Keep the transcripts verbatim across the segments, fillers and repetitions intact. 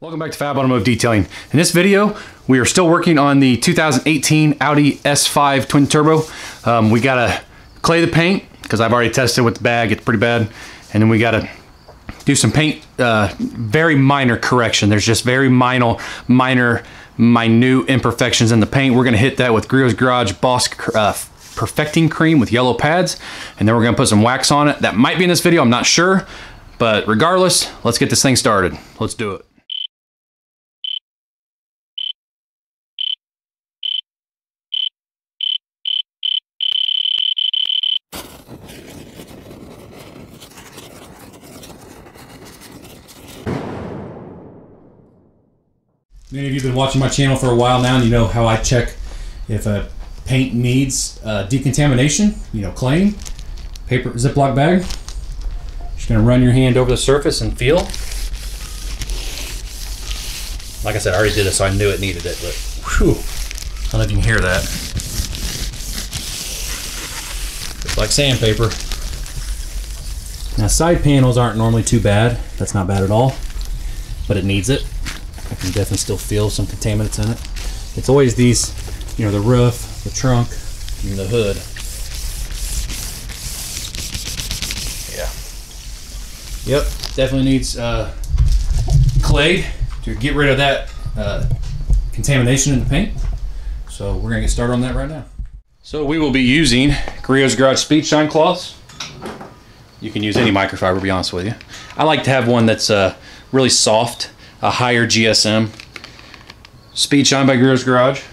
Welcome back to Fab Automotive Detailing. In this video, we are still working on the two thousand eighteen Audi S five Twin Turbo. Um, we gotta clay the paint, because I've already tested with the bag, it's pretty bad. And then we gotta do some paint, uh, very minor correction. There's just very minor, minor, minute imperfections in the paint. We're gonna hit that with Griot's Garage Boss uh, Perfecting Cream with yellow pads. And then we're gonna put some wax on it. That might be in this video, I'm not sure. But regardless, let's get this thing started. Let's do it. Many of you have been watching my channel for a while now, and you know how I check if a paint needs uh, decontamination, you know, claying, paper Ziploc bag. Just gonna run your hand over the surface and feel. Like I said, I already did it, so I knew it needed it, but whew, I don't know if you can hear that. It's like sandpaper. Now, side panels aren't normally too bad. That's not bad at all, but it needs it. I can definitely still feel some contaminants in it. It's always these, you know, the roof, the trunk, and the hood. Yeah. Yep, definitely needs uh, clay to get rid of that uh, contamination in the paint. So we're gonna get started on that right now. So we will be using Griot's Garage Speed Shine Cloths. You can use any microfiber, to be honest with you. I like to have one that's uh, really soft. A higher G S M. Speed Shine by Griot's Garage.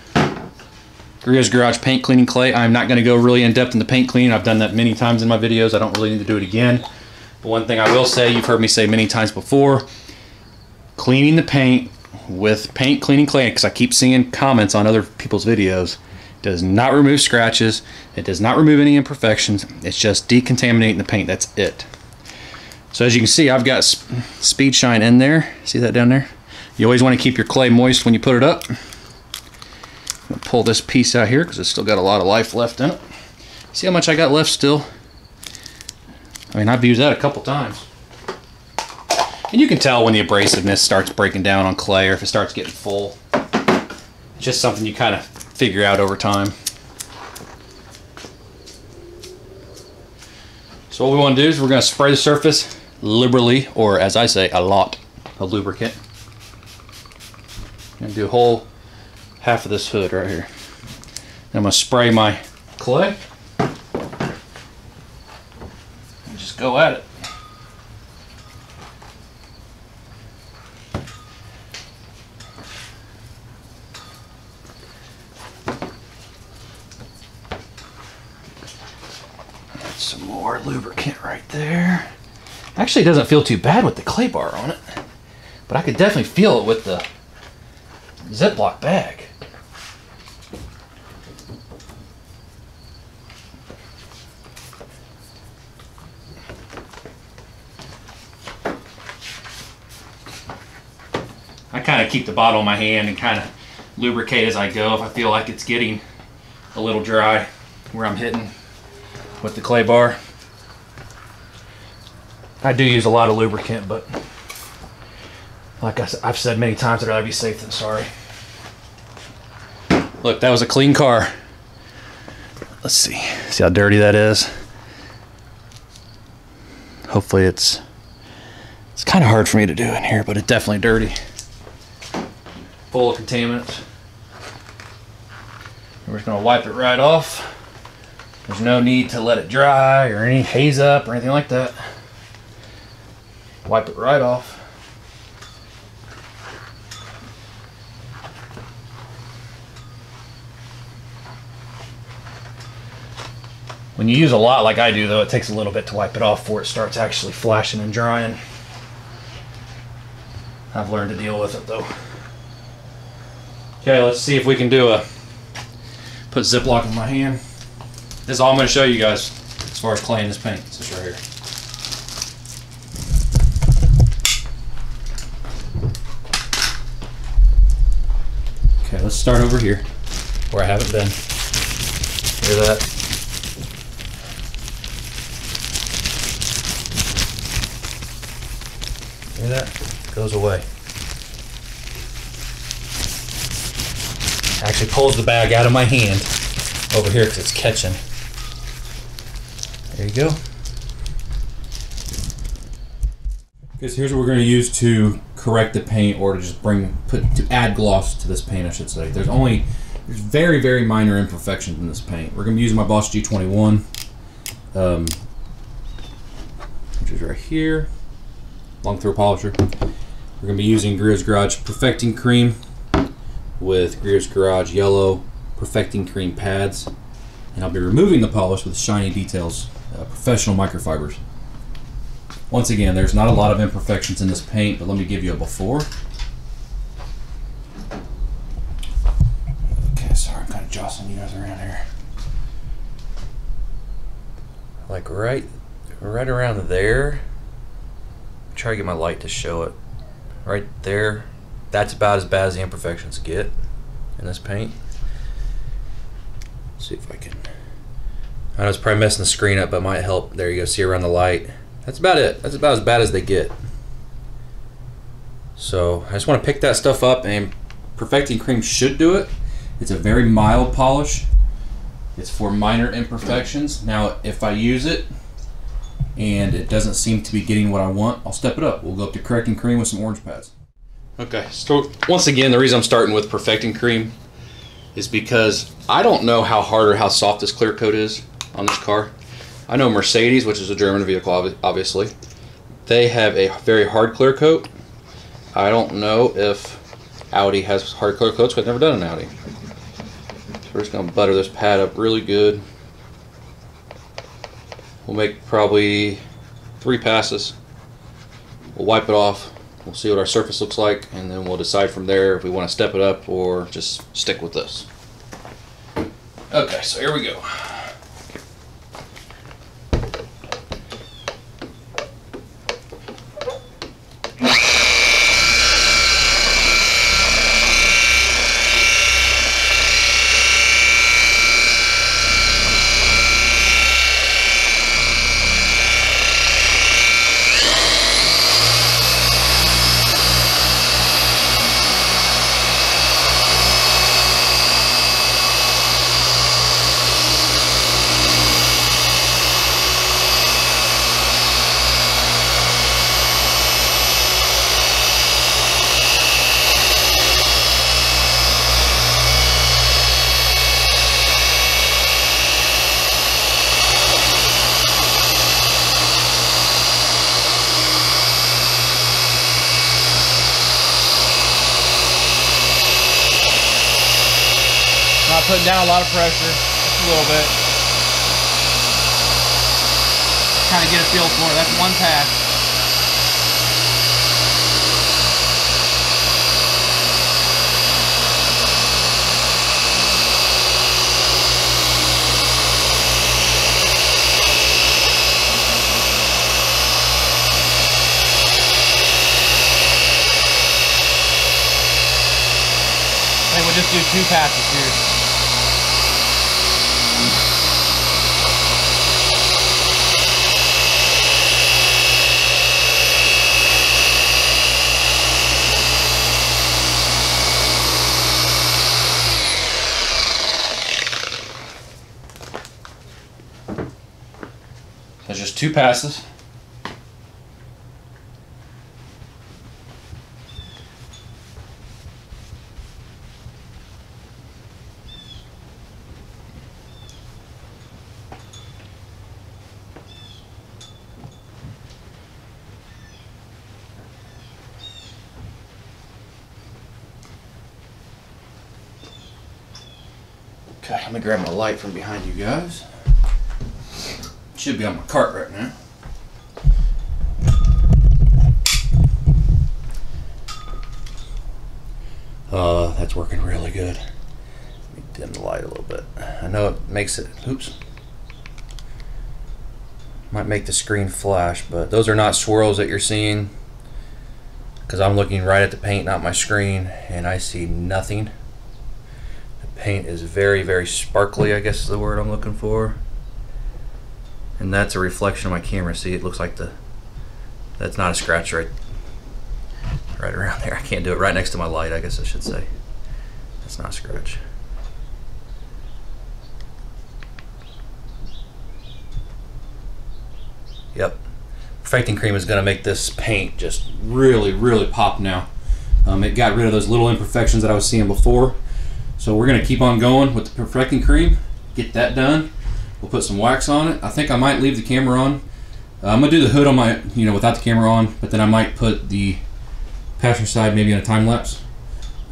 Griot's Garage paint cleaning clay. I'm not going to go really in depth in the paint clean. I've done that many times in my videos. I don't really need to do it again. But one thing I will say, you've heard me say many times before, cleaning the paint with paint cleaning clay, because I keep seeing comments on other people's videos, does not remove scratches. It does not remove any imperfections. It's just decontaminating the paint. That's it. So as you can see, I've got Speed Shine in there. See that down there? You always want to keep your clay moist when you put it up. I'm gonna pull this piece out here because it's still got a lot of life left in it. See how much I got left still? I mean, I've used that a couple times. And you can tell when the abrasiveness starts breaking down on clay or if it starts getting full. It's just something you kind of figure out over time. So what we want to do is we're going to spray the surface liberally, or as I say, a lot of lubricant, and do a whole half of this hood right here. And I'm going to spray my clay and just go at it. Some more lubricant right there. Actually, it doesn't feel too bad with the clay bar on it, but I could definitely feel it with the Ziploc bag. I kind of keep the bottle in my hand and kind of lubricate as I go if I feel like it's getting a little dry where I'm hitting with the clay bar. I do use a lot of lubricant, but like I, I've said many times, I'd rather be safe than sorry. Look, that was a clean car. Let's see, see how dirty that is. Hopefully it's, it's kind of hard for me to do in here, but it's definitely dirty. Full of contaminants. We're just gonna wipe it right off. There's no need to let it dry or any haze up or anything like that. Wipe it right off. When you use a lot like I do though, it takes a little bit to wipe it off before it starts actually flashing and drying. I've learned to deal with it though. Okay, let's see if we can do a, put Ziploc in my hand. This is all I'm going to show you guys as far as claying this paint. This is right here. Okay, let's start over here where I haven't been. Hear that? Hear that? It goes away. actually pulls the bag out of my hand over here because it's catching. There you go. Okay, so here's what we're going to use to correct the paint, or to just bring, put, to add gloss to this paint, I should say. There's only, there's very, very minor imperfections in this paint. We're going to be using my Boss G twenty-one, um, which is right here, long throw polisher. We're going to be using Griot's Garage Perfecting Cream with Griot's Garage Yellow Perfecting Cream pads, and I'll be removing the polish with Shiny Details uh, Professional Microfibers. Once again, there's not a lot of imperfections in this paint, but let me give you a before. Okay, sorry, I'm kind of jostling you guys around here. Like right, right around there. Try to get my light to show it. Right there, that's about as bad as the imperfections get in this paint. Let's see if I can. I know it's probably messing the screen up, but it might help. There you go. See around the light. That's about it. That's about as bad as they get. So I just want to pick that stuff up, and Perfecting Cream should do it. It's a very mild polish. It's for minor imperfections. Now, if I use it and it doesn't seem to be getting what I want, I'll step it up. We'll go up to Correcting Cream with some orange pads. Okay, so once again, the reason I'm starting with Perfecting Cream is because I don't know how hard or how soft this clear coat is on this car. I know Mercedes, which is a German vehicle, obviously, they have a very hard clear coat. I don't know if Audi has hard clear coats, because I've never done an Audi. So we're just going to butter this pad up really good. We'll make probably three passes. We'll wipe it off. We'll see what our surface looks like, and then we'll decide from there if we want to step it up or just stick with this. Okay, so here we go. Putting down a lot of pressure, just a little bit. Kind of get a feel for it. That's one pass. I think we'll just do two passes here. Just two passes. Okay, let me grab my light from behind you guys. Should be on my cart right now. Uh, that's working really good. Let me dim the light a little bit. I know it makes it, oops. Might make the screen flash, but those are not swirls that you're seeing, because I'm looking right at the paint, not my screen, and I see nothing. The paint is very, very sparkly, I guess is the word I'm looking for. And that's a reflection of my camera. See, it looks like the, that's not a scratch right, right around there. I can't do it right next to my light, I guess I should say. That's not a scratch. Perfecting cream is going to make this paint just really, really pop now. Um, it got rid of those little imperfections that I was seeing before. So we're going to keep on going with the perfecting cream, get that done. We'll put some wax on it. I think I might leave the camera on. Uh, I'm going to do the hood on my, you know, without the camera on, but then I might put the passenger side maybe in a time lapse,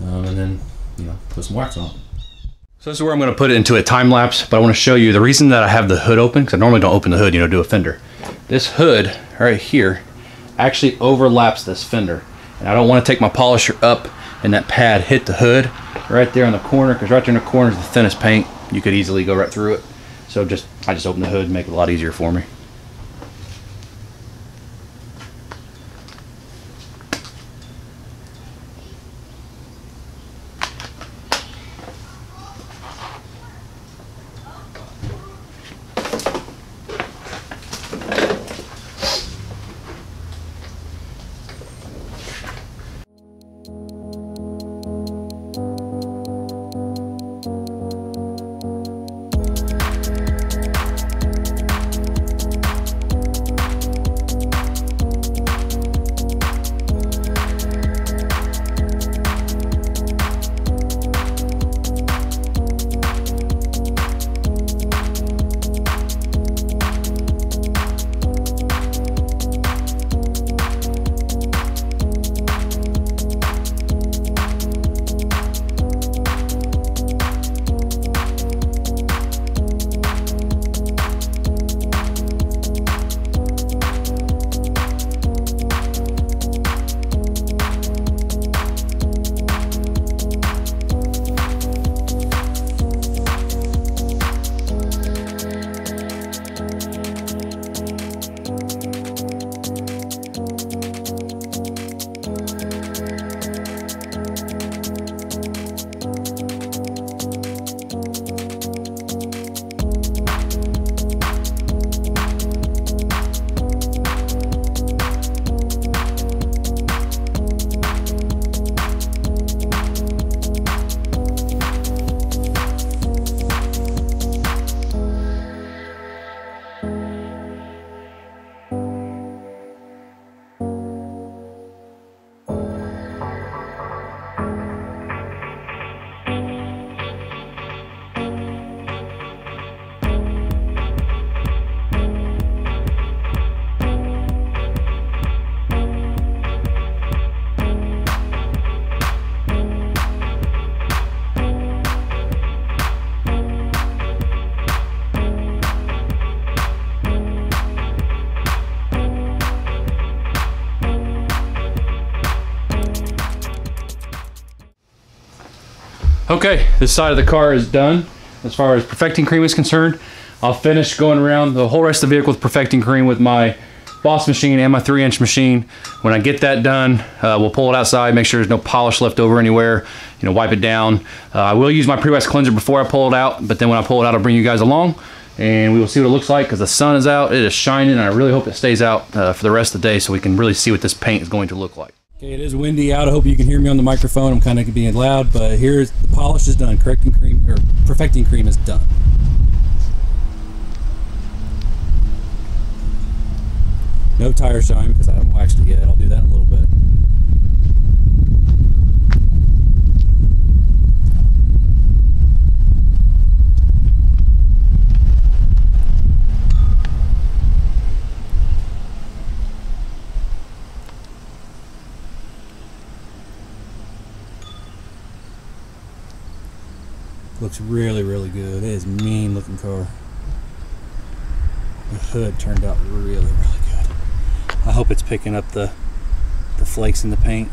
um, and then, you know, put some wax on it. So this is where I'm going to put it into a time lapse, but I want to show you the reason that I have the hood open, because I normally don't open the hood, you know, do a fender. This hood right here actually overlaps this fender, and I don't want to take my polisher up and that pad hit the hood right there in the corner, because right there in the corner is the thinnest paint. You could easily go right through it. So just I just open the hood and make it a lot easier for me. Okay, this side of the car is done as far as perfecting cream is concerned. I'll finish going around the whole rest of the vehicle with perfecting cream with my Boss machine and my three inch machine. When I get that done, uh, we'll pull it outside, make sure there's no polish left over anywhere, you know, wipe it down. Uh, I will use my pre-wax cleanser before I pull it out, but then when I pull it out, I'll bring you guys along and we will see what it looks like, because the sun is out, it is shining, and I really hope it stays out uh, for the rest of the day so we can really see what this paint is going to look like. It is windy out. I hope you can hear me on the microphone. I'm kind of being loud, but here's the polish is done. Correcting cream or perfecting cream is done. No tire shine because I haven't waxed it yet. I'll do that in a little bit. Looks really, really good. It is a mean looking car. The hood turned out really, really good. I hope it's picking up the the flakes in the paint.